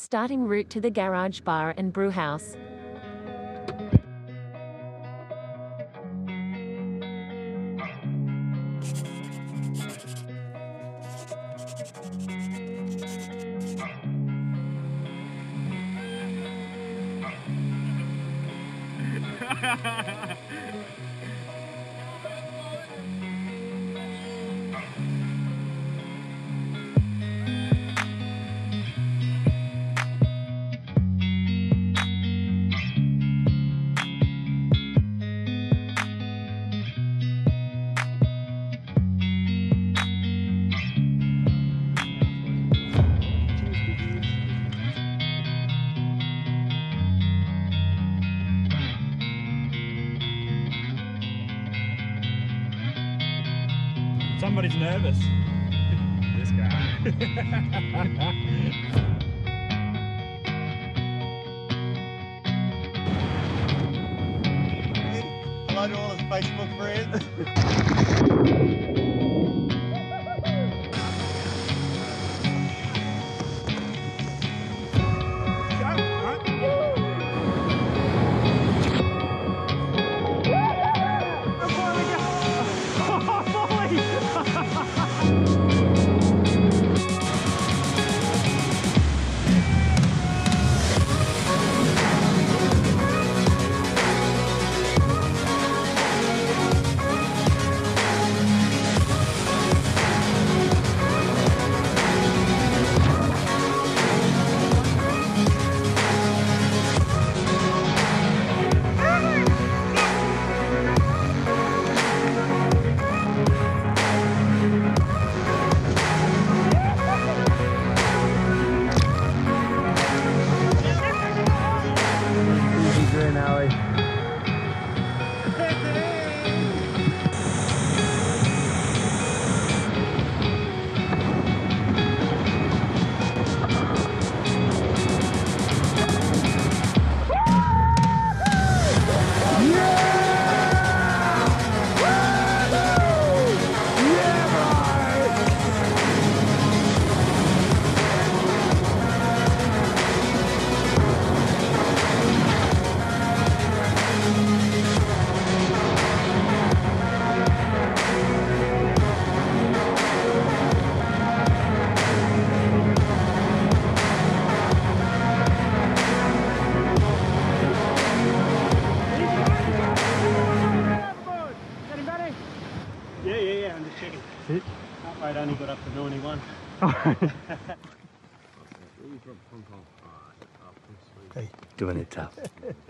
starting route to the garage bar and brewhouse. Somebody's nervous. This guy. Hello to all his Facebook friends. I'd only got up to 91. Hey, doing it tough.